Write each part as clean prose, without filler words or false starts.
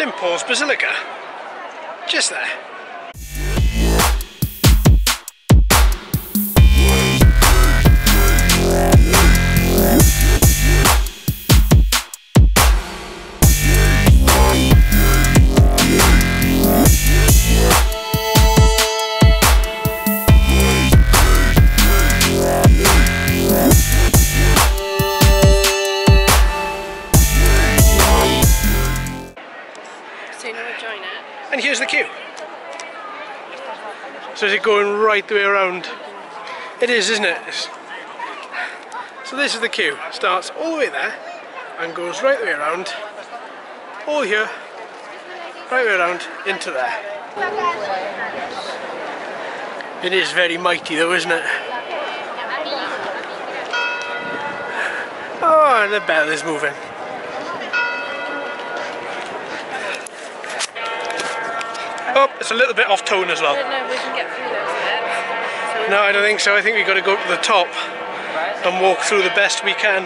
St Paul's Basilica, just there. And here's the queue. So is it going right the way around? It is, isn't it? So this is the queue. Starts all the way there and goes right the way around, all here, right the way around into there. It is very mighty though, isn't it? Oh, and the bell is moving. Oh, it's a little bit off tone as well. I don't know if we can get through those steps. So no, I don't think so. I think we've got to go to the top and walk through the best we can.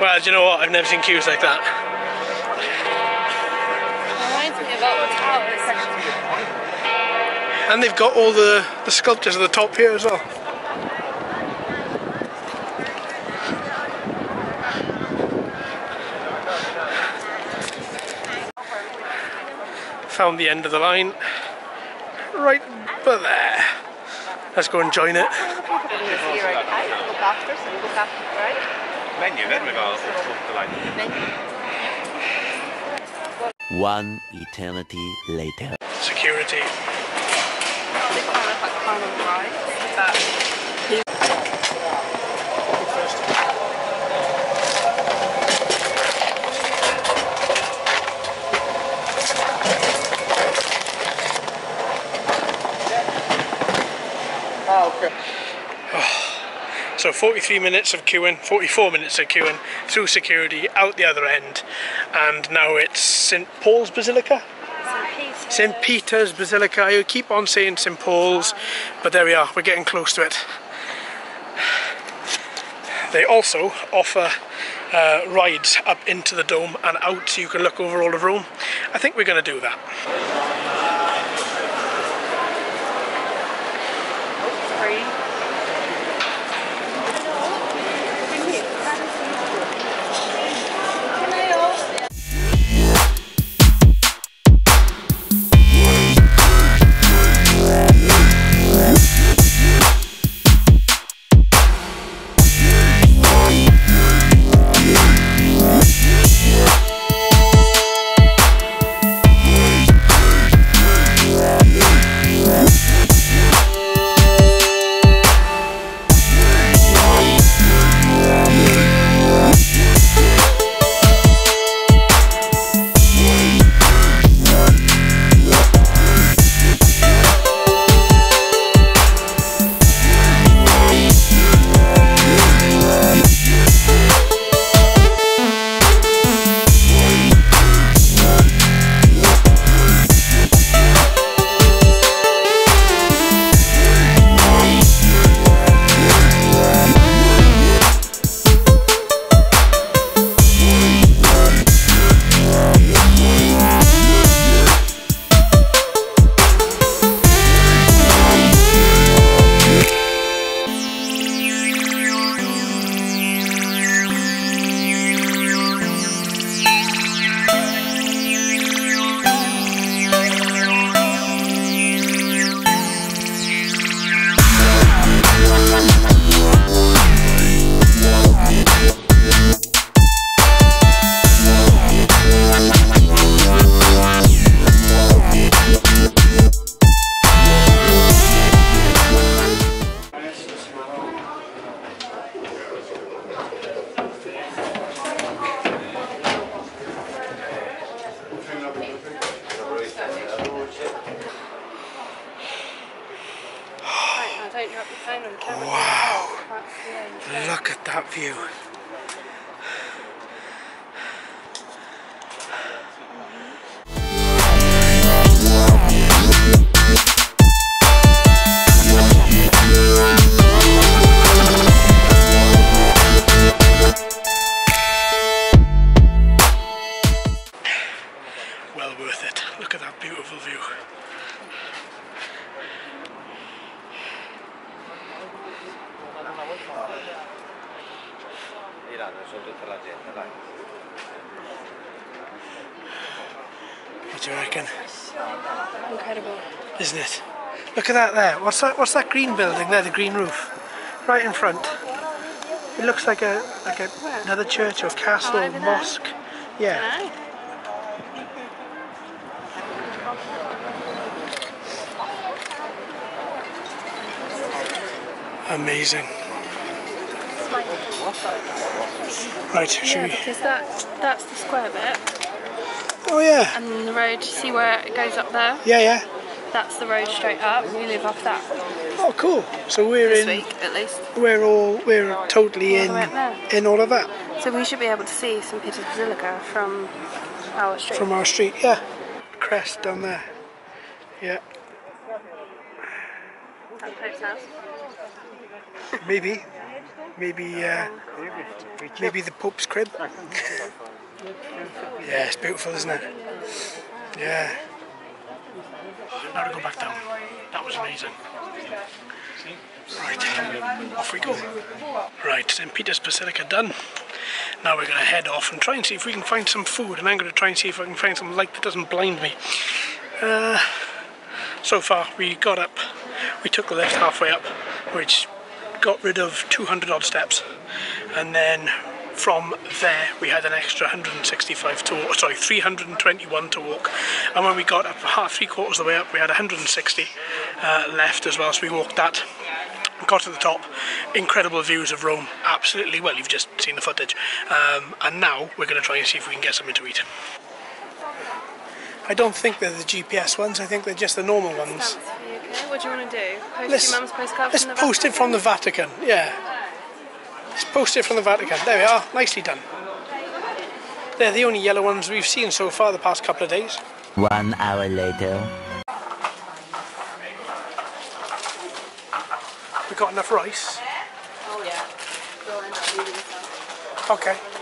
Well, do you know what? I've never seen queues like that. Reminds me of the towers. And they've got all the sculptures at the top here as well. Found the end of the line, right but there. Let's go and join it. One eternity later. Security. So 43 minutes of queuing, 44 minutes of queuing, through security, out the other end, and now it's St Paul's Basilica? St Peter's Basilica. I keep on saying St Paul's, but there we are, we're getting close to it. They also offer rides up into the dome and out, so you can look over all of Rome. I think we're going to do that. Wow, look at that view. adesso tutta la gente, dai. What do you reckon? Incredible. Isn't it? Look at that there. What's that green building there, the green roof? Right in front. It looks like another church or castle or mosque. Yeah. Right. Amazing. Right, should we? Because that's the square bit. Oh yeah. And then the road, see where it goes up there? Yeah, yeah. That's the road straight up. We live off that. Oh cool. So we're this week, at least. We're totally in all of that. So we should be able to see St Peter's Basilica from our street. From our street, yeah. Crest down there. Yeah. That's Pope's house. Maybe the Pope's crib. Yeah, it's beautiful, isn't it? Yeah. Now we go back down. That was amazing. Right, off we go. Right, St Peter's Basilica done. Now we're going to head off and try and see if we can find some food, and I'm going to try and see if I can find some light that doesn't blind me. So far, we got up. We took the lift halfway up, which got rid of 200 odd steps, and then from there we had an extra 165 to walk, sorry 321 to walk, and when we got up three quarters of the way up we had 160 left as well, so we walked that, got to the top, incredible views of Rome, absolutely, well you've just seen the footage, and now we're going to try and see if we can get something to eat. I don't think they're the GPS ones, I think they're just the normal ones. What do you want to do? Post your mum's postcard from the Vatican? Let's post it from the Vatican, yeah. Let's post it from the Vatican. There we are, nicely done. They're the only yellow ones we've seen so far the past couple of days. 1 hour later. We got enough rice? Oh yeah. We'll end up eating some. Okay.